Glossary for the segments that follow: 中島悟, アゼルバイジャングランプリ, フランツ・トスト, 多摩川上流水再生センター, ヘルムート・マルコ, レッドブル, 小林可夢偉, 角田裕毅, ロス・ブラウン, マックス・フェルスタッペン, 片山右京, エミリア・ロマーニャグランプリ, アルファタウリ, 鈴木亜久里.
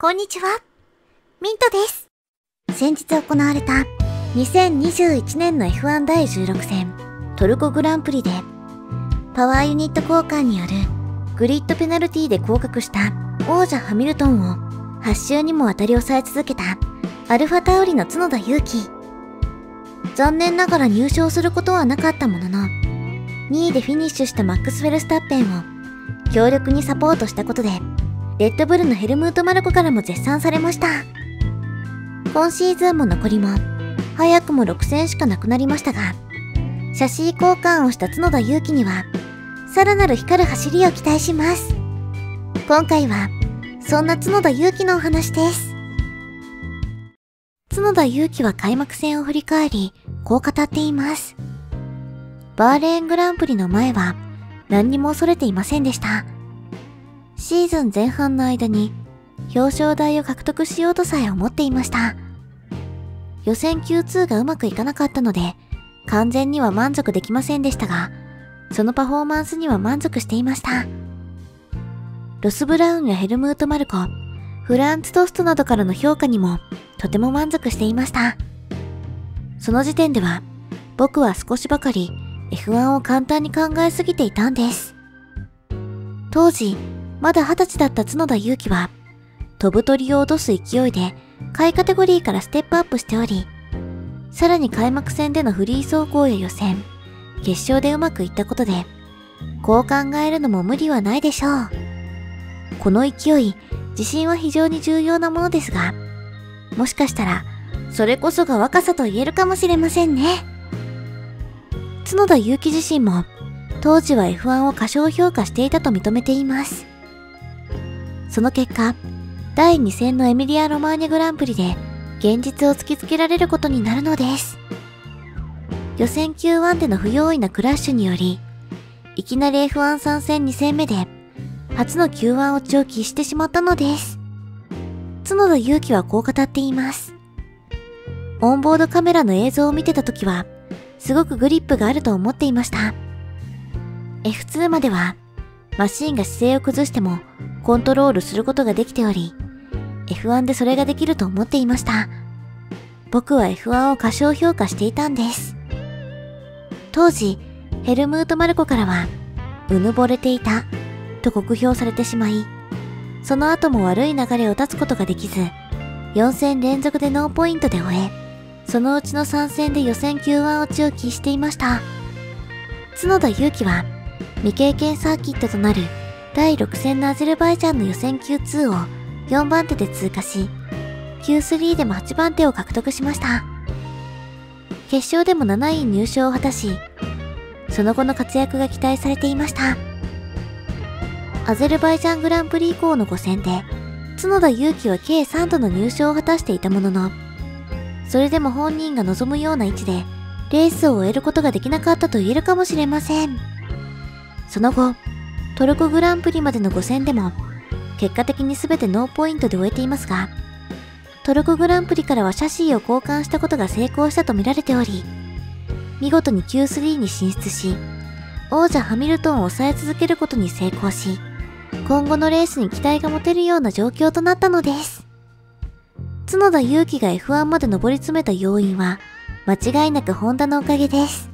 こんにちは、ミントです。先日行われた2021年の F1 第16戦トルコグランプリでパワーユニット交換によるグリッドペナルティで降格した王者ハミルトンを8週にもわたり抑え続けたアルファタオリの角田裕樹。残念ながら入賞することはなかったものの2位でフィニッシュしたマックス・フェルスタッペンを強力にサポートしたことでレッドブルのヘルムート・マルコからも絶賛されました。今シーズンも残りも早くも6戦しかなくなりましたが、写真交換をした角田裕樹にはさらなる光る走りを期待します。今回はそんな角田裕樹のお話です。角田裕樹は開幕戦を振り返り、こう語っています。バーレーングランプリの前は何にも恐れていませんでした。シーズン前半の間に表彰台を獲得しようとさえ思っていました。予選 Q2 がうまくいかなかったので完全には満足できませんでしたが、そのパフォーマンスには満足していました。ロス・ブラウンやヘルムート・マルコ、フランツ・トストなどからの評価にもとても満足していました。その時点では僕は少しばかり F1 を簡単に考えすぎていたんです。当時、まだ20歳だった角田裕樹は、飛ぶ鳥を落とす勢いで、下位カテゴリーからステップアップしており、さらに開幕戦でのフリー走行や予選、決勝でうまくいったことで、こう考えるのも無理はないでしょう。この勢い、自信は非常に重要なものですが、もしかしたら、それこそが若さと言えるかもしれませんね。角田裕樹自身も、当時は F1 を過小評価していたと認めています。その結果、第2戦のエミリア・ロマーニャグランプリで現実を突きつけられることになるのです。予選 Q1 での不用意なクラッシュにより、いきなり F1 参戦2戦目で初の Q1 落ちを喫してしまったのです。角田裕樹はこう語っています。オンボードカメラの映像を見てた時は、すごくグリップがあると思っていました。F2 までは、マシンが姿勢を崩しても、コントロールすることができており、F1 でそれができると思っていました。僕は F1 を過小評価していたんです。当時、ヘルムート・マルコからは、うぬぼれていた、と酷評されてしまい、その後も悪い流れを断つことができず、4戦連続でノーポイントで終え、そのうちの3戦で予選 Q1 落ちを喫していました。角田裕樹は、未経験サーキットとなる、第6戦のアゼルバイジャンの予選 Q2 を4番手で通過し、Q3 でも8番手を獲得しました。決勝でも7位入賞を果たし、その後の活躍が期待されていました。アゼルバイジャングランプリ以降の5戦で、角田裕樹は計3度の入賞を果たしていたものの、それでも本人が望むような位置で、レースを終えることができなかったと言えるかもしれません。その後、トルコグランプリまでの5戦でも、結果的に全てノーポイントで終えていますが、トルコグランプリからはシャシーを交換したことが成功したと見られており、見事に Q3 に進出し、王者ハミルトンを抑え続けることに成功し、今後のレースに期待が持てるような状況となったのです。角田裕樹が F1 まで上り詰めた要因は、間違いなくホンダのおかげです。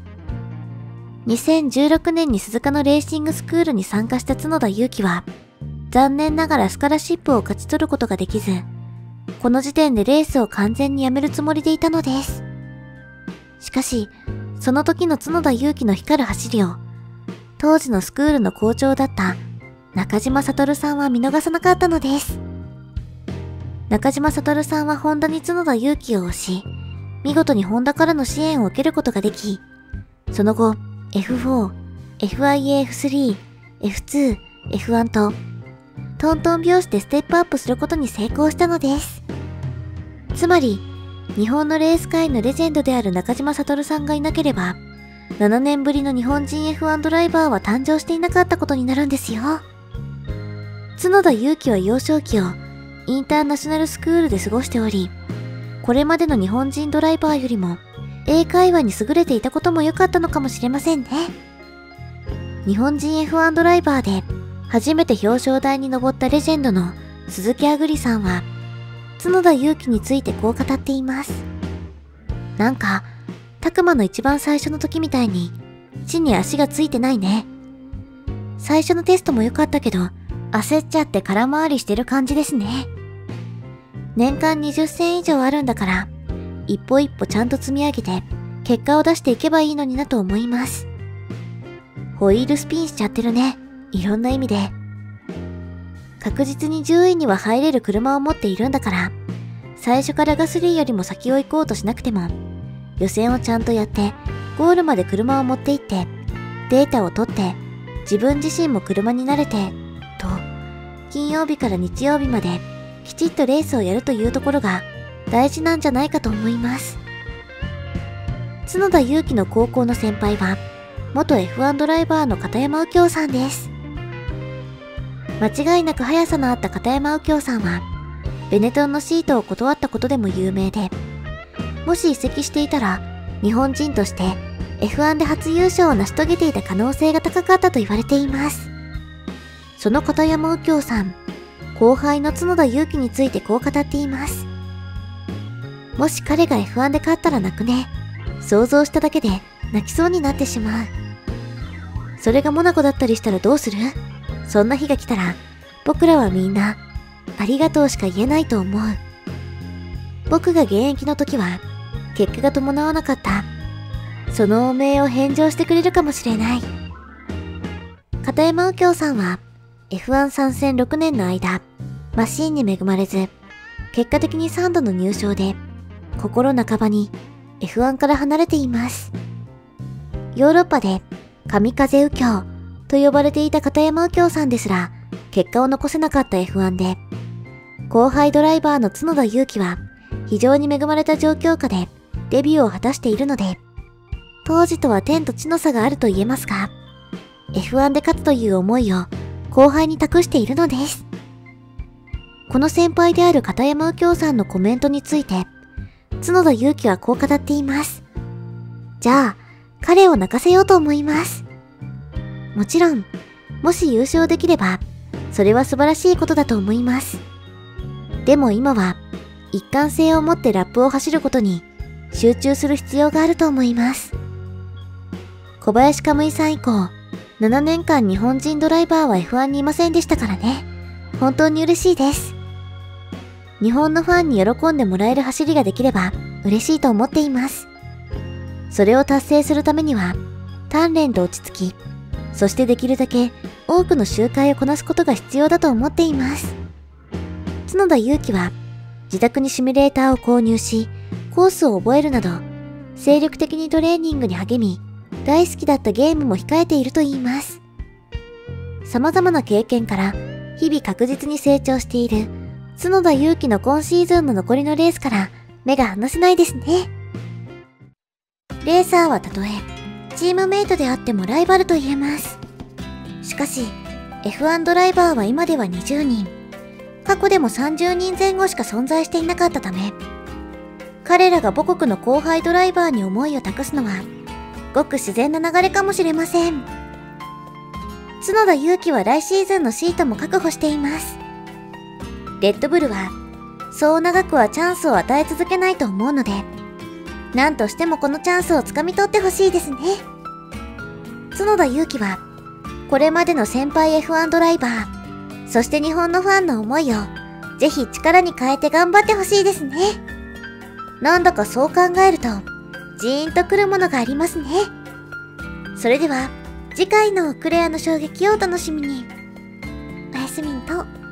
2016年に鈴鹿のレーシングスクールに参加した角田裕樹は、残念ながらスカラシップを勝ち取ることができず、この時点でレースを完全にやめるつもりでいたのです。しかし、その時の角田裕樹の光る走りを、当時のスクールの校長だった中島悟さんは見逃さなかったのです。中島悟さんはホンダに角田裕樹を推し、見事にホンダからの支援を受けることができ、その後、F4、FIA-F3、F2、F1 と、トントン拍子でステップアップすることに成功したのです。つまり、日本のレース界のレジェンドである中島悟さんがいなければ、7年ぶりの日本人 F1 ドライバーは誕生していなかったことになるんですよ。角田裕樹は幼少期をインターナショナルスクールで過ごしており、これまでの日本人ドライバーよりも、英会話に優れていたことも良かったのかもしれませんね。日本人 F1 ドライバーで初めて表彰台に上ったレジェンドの鈴木亜久里さんは角田裕毅についてこう語っています。なんか、拓磨の一番最初の時みたいに、地に足がついてないね。最初のテストも良かったけど、焦っちゃって空回りしてる感じですね。年間20戦以上あるんだから、一歩一歩ちゃんと積み上げて、結果を出していけばいいのになと思います。ホイールスピンしちゃってるね。いろんな意味で。確実に10位には入れる車を持っているんだから、最初からガスリーよりも先を行こうとしなくても、予選をちゃんとやって、ゴールまで車を持って行って、データを取って、自分自身も車に慣れて、と、金曜日から日曜日まで、きちっとレースをやるというところが、大事なんじゃないかと思います。角田裕毅の高校の先輩は、元 F1 ドライバーの片山右京さんです。間違いなく速さのあった片山右京さんは、ベネトンのシートを断ったことでも有名で、もし移籍していたら、日本人として F1 で初優勝を成し遂げていた可能性が高かったと言われています。その片山右京さん、後輩の角田裕毅についてこう語っています。もし彼が F1 で勝ったら泣くね。想像しただけで泣きそうになってしまう。それがモナコだったりしたらどうする？そんな日が来たら、僕らはみんな、ありがとうしか言えないと思う。僕が現役の時は、結果が伴わなかった。その汚名を返上してくれるかもしれない。片山右京さんは、F1 参戦6年の間、マシーンに恵まれず、結果的に3度の入賞で、心半ばに F1 から離れています。ヨーロッパで、神風右京、と呼ばれていた片山右京さんですら、結果を残せなかった F1 で、後輩ドライバーの角田裕毅は、非常に恵まれた状況下でデビューを果たしているので、当時とは天と地の差があると言えますが、F1 で勝つという思いを後輩に託しているのです。この先輩である片山右京さんのコメントについて、角田裕毅はこう語っています。じゃあ、彼を泣かせようと思います。もちろん、もし優勝できれば、それは素晴らしいことだと思います。でも今は、一貫性を持ってラップを走ることに集中する必要があると思います。小林可夢偉さん以降、7年間日本人ドライバーは F1 にいませんでしたからね。本当に嬉しいです。日本のファンに喜んでもらえる走りができれば嬉しいと思っています。それを達成するためには、鍛錬と落ち着き、そしてできるだけ多くの周回をこなすことが必要だと思っています。角田裕毅は自宅にシミュレーターを購入し、コースを覚えるなど、精力的にトレーニングに励み、大好きだったゲームも控えているといいます。様々な経験から日々確実に成長している角田裕毅の今シーズンの残りのレースから目が離せないですね。レーサーはたとえ、チームメイトであってもライバルと言えます。しかし、F1 ドライバーは今では20人、過去でも30人前後しか存在していなかったため、彼らが母国の後輩ドライバーに思いを託すのは、ごく自然な流れかもしれません。角田裕毅は来シーズンのシートも確保しています。レッドブルは、そう長くはチャンスを与え続けないと思うので、何としてもこのチャンスをつかみ取ってほしいですね。角田裕毅は、これまでの先輩 F1 ドライバー、そして日本のファンの思いを、ぜひ力に変えて頑張ってほしいですね。なんだかそう考えると、ジーンとくるものがありますね。それでは、次回のクレアの衝撃をお楽しみに。おやすみんと。